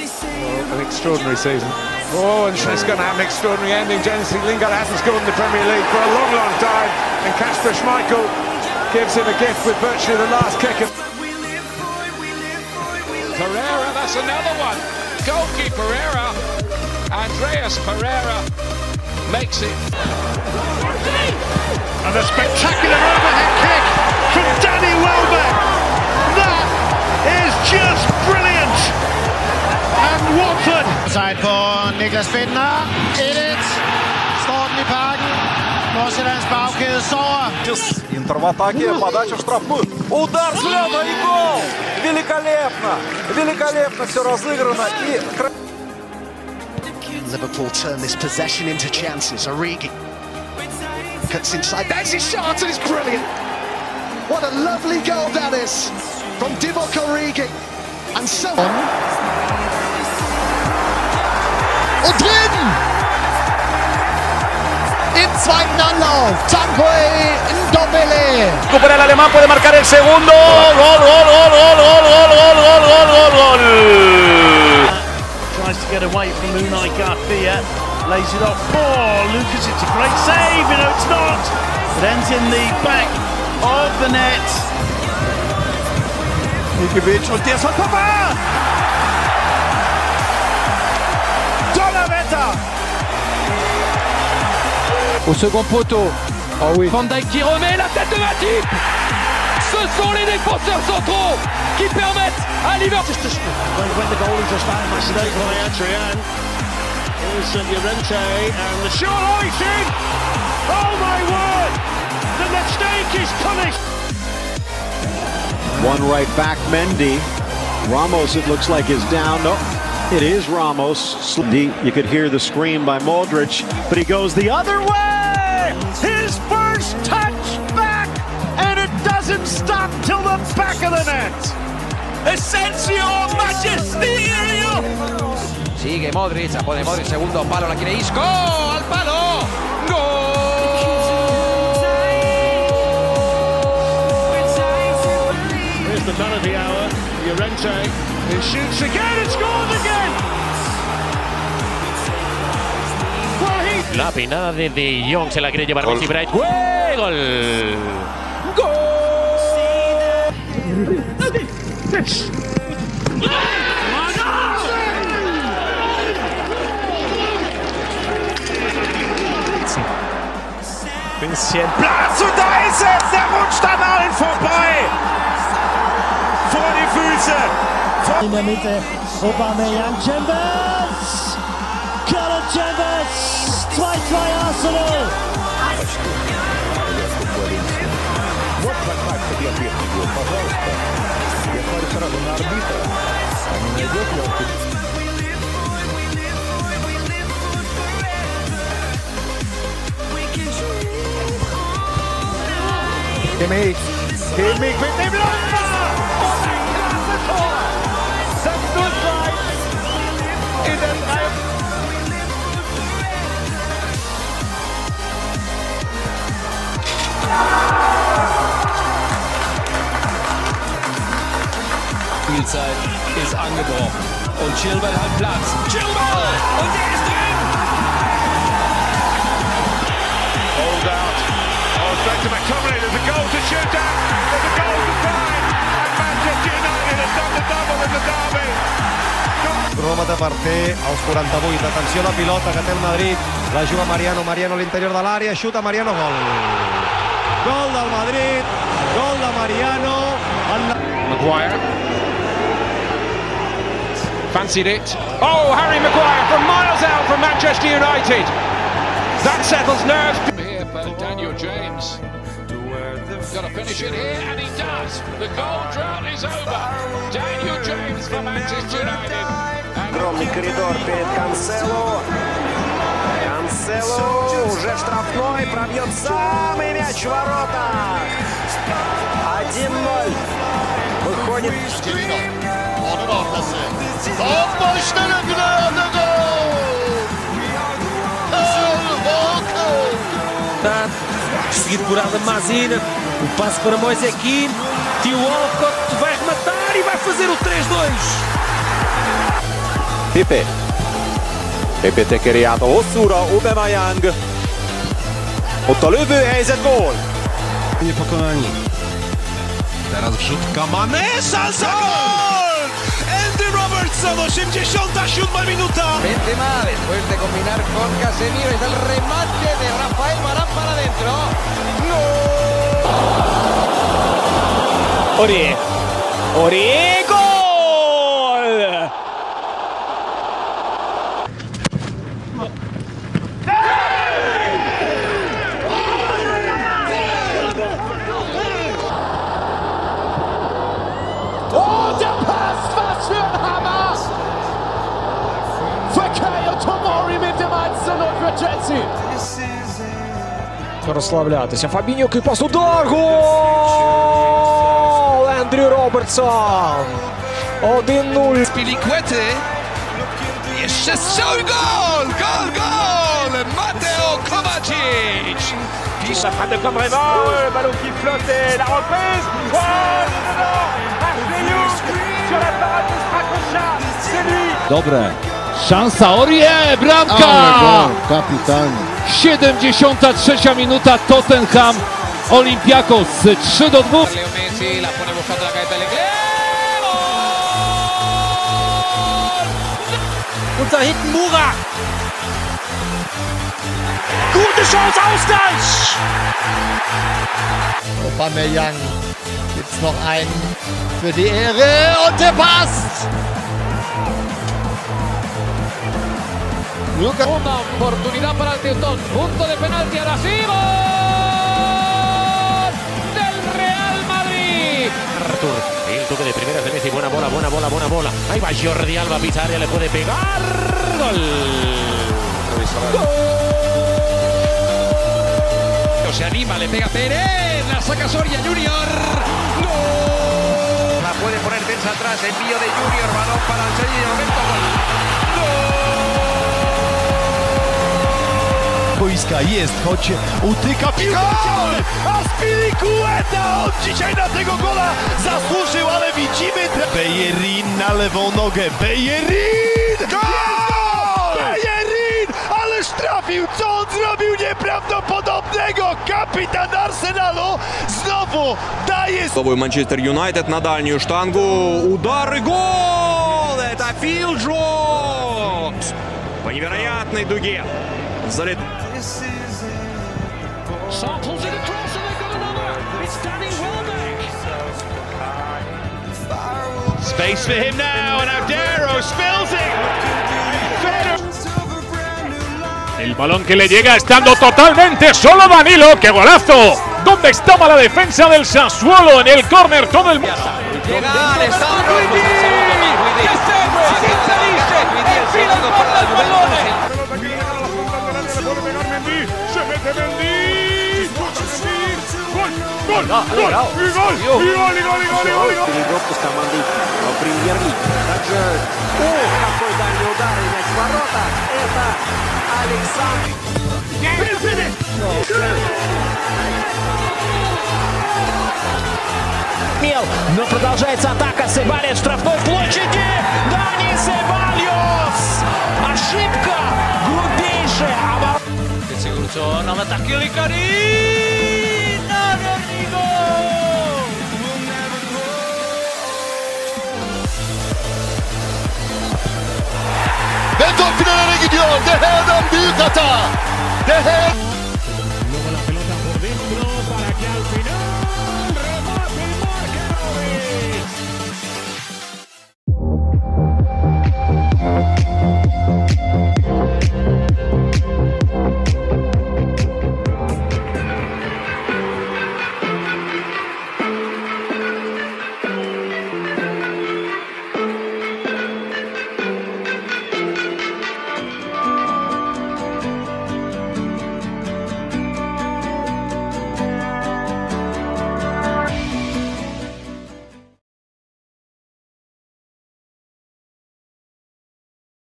Well, an extraordinary season. Oh, and it's going to have an extraordinary ending. Jesse Lingard hasn't scored in the Premier League for a long, long time, and Kasper Schmeichel gives him a gift with virtually the last kick. Pereira, that's another one. Goalkeeper Pereira, Andreas Pereira makes it. And a spectacular overhead kick from Danny Welbeck. That is just brilliant. Watford. Side for Niklas Finner. 1-1. Står den I parken. Nordsjællands bagkæde sover. Интер в атаке, подача в штрафную. Удар слева и гол! Великолепно! Великолепно все разыграно и... Liverpool turn this possession into chances. Origi cuts inside. There's his shot and it's brilliant. What a lovely goal that is from Divock Origi. And so Und drin! Im zweiten Anlauf, Tanguy Ndombele. Recupera el alemán, puede marcar el segundo. Gol, gol, gol, gol, gol, gol, gol, gol, gol, gol, gol. Tries to get away from Munai Garfia, lays it off for Lucas. It's a great save, you know it's not. It ends in the back of the net. Nikvic und der von Pipê. Au second poteau, oh oui. Van Dijk qui remet la tête de Matip. Ce sont les défenseurs centraux qui permettent à Liverpool. Oh my word! The mistake is punished. One right back, Mendy. Ramos, it looks like, is down. No. It is Ramos. You could hear the scream by Modric, but he goes the other way! His first touch back, and it doesn't stop till the back of the net! Asensio, Manchester! Sigue Modric, la pone Modric, segundo palo, la quiere Isco, al palo! Goal! Here's the man of the hour, Llorente. He shoots again and scores again! La pinada de De Jong se la quiere llevar Messi Bright. ¡Gol! Bisschen Platz und da ist es! Der rutscht an allen vorbei! Vor die Füße! In der Mitte, Aubameyang, Chambers! Callum Chambers! 2-2 Arsenal! Kimmich mit dem Läufer! Spielzeit ist angebrochen und Chilwell hat Platz. Chilwell und er ist drin. Hold out. Oh, straight to McTominay. There's a goal to shoot at. There's a goal to find. And Manchester United has done the double in the derby. Roma de Martí als 48. Atenció a la pilota que té el Madrid. La juga Mariano. Mariano a l'interior de l'àrea. Xuta Mariano. Gol. Gol del Madrid. Gol de Mariano. Maguire. Fancied it. Oh, Harry Maguire from miles out from Manchester United. That settles nerves. Here for Daniel James. Got to finish it here, and he does. The goal drought is over. Daniel James for Manchester United. Огромный коридор перед Кансело. Кансело уже в штрафной пробьет самый мяч в ворота. 1-0. Выходит. Onun ortası. Top boşta Lübnan'da gol! Seguido por Mazina, o passo para Moise aqui, tio Alcott vai rematar e vai fazer o 3-2. Pipê. Pipê tekerje át a hosszúra, Aubameyang. Ott a lövőhelyzet, gól! Niepokonani. Teraz wrzutka Mané, Szansa, gól! Andy Robertson, 87 minuta. Vente mal, después de combinar con Casemiro, es el remate de Rafael Marán para adentro. ¡No! Origi, gol! Розслаблятися. Фабіньо кріпас, удар, гол! Андрі Робертсон. 1-0. Спіліквети. Ще стріл, гол! Гол, гол! Матео Ковачич. Піша фрапа де Камбрева, ballon qui flotte et la reprise. Dobre. Szansa, Orie, bramka! 73 minuta, Tottenham, Olympiakos 3-2. Und da hinten Mura. Gute Chance, Ausgleich! Aubameyang, gibt's noch einen für die Ehre und der passt! Lucas. Una oportunidad para el Teutón, punto de penalti, ahora sí, ¡gol! ¡Del Real Madrid! Artur, el toque de primeras de Messi, buena bola. Ahí va Jordi Alba, pisa área, le puede pegar, ¡gol! ¡Gol! Se anima, le pega Pérez, la saca Soria, Junior, ¡gol! La puede poner tensa atrás, envío de Junior, balón para el sello y de momento, ¡gol! ¡Gol! Boiska jest, choć utyka piłkę. A Spilicueta dzisiaj na tego gola zasłużył, ale widzimy Bejerin na lewą nogę. Bejerin! Gol! Bejerin! Ależ trafił! Co on zrobił nieprawdopodobnego? Kapitan Arsenalu znowu daje... Manchester United na dalnią sztangu. Udar, gol! To Filżo! Po niewiarygodnej dugie. Залет. Space for him now, and Audero spills it. El balón que le llega estando totalmente solo Danilo, ¡qué golazo! ¿Dónde estaba la defensa del Sassuolo en el córner? Todo el mundo. Но продолжается атака, Себальос в штрафной площади, Дани Себальос, ошибка глупейшая. Seguro no me atacó el Icarín, no, Rodrigo.